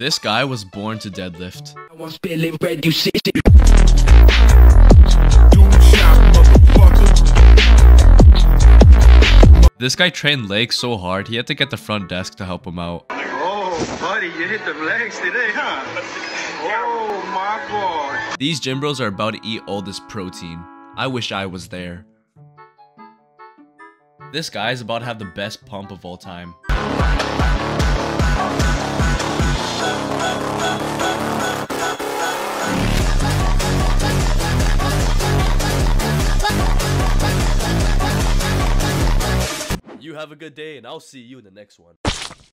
This guy was born to deadlift. I was spilling bread, you see. This guy trained legs so hard, he had to get the front desk to help him out. Oh, buddy, you hit them legs today, huh? Oh, my God. These gym bros are about to eat all this protein. I wish I was there. This guy is about to have the best pump of all time. You have a good day, and I'll see you in the next one.